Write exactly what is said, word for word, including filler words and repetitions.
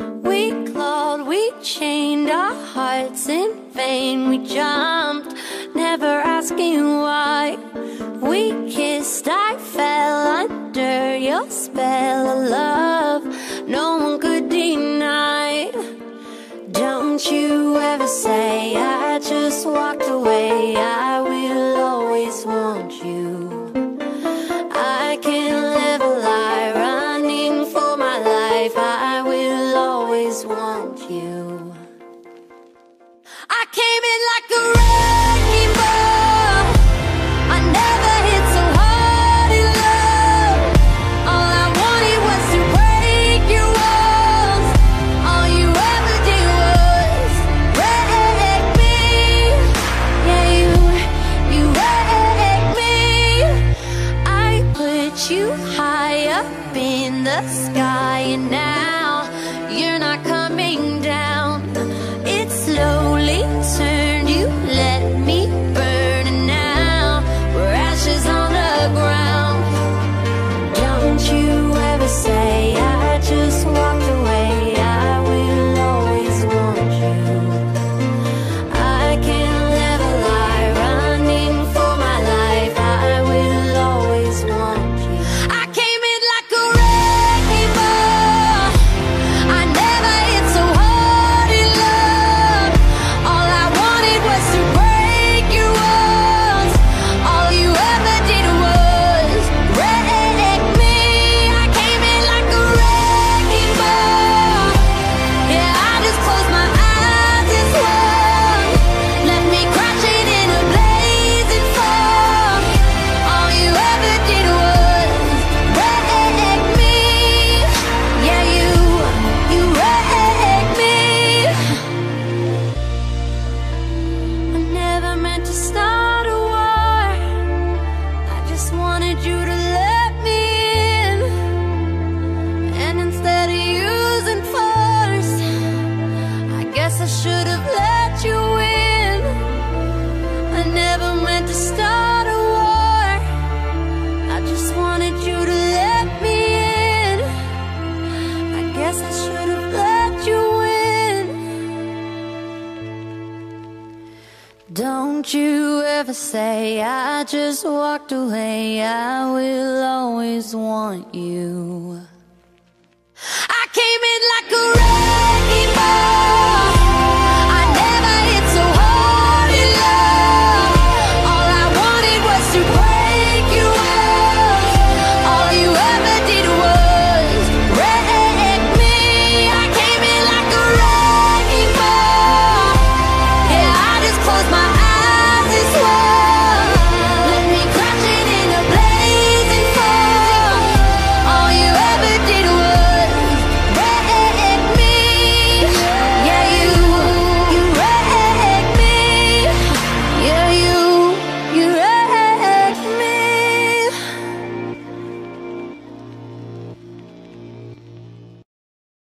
We clawed, we chained our hearts in vain. We jumped, never asking why. We kissed, I fell under your spell of love no one could deny. Don't you ever say I just walked away. I will always want you. I came in like a wrecking ball. I never hit so hard in love. All I wanted was to break your walls. All you ever did was wreck me. Yeah, you, you wrecked me. I put you high up in the sky, and now you're not coming down. It slowly turned, you let me burn, and now we're ashes on the ground. Don't you ever say I just walked away. I will always want you. I can never lie, running for my life. I will always want you. I came in like a wrecking ball. I never hit so hard. I should have let you in. I never meant to start a war. I just wanted you to let me in. I guess I should have let you in. Don't you ever say I just walked away. I will always want you. I came in like a wrecking ball.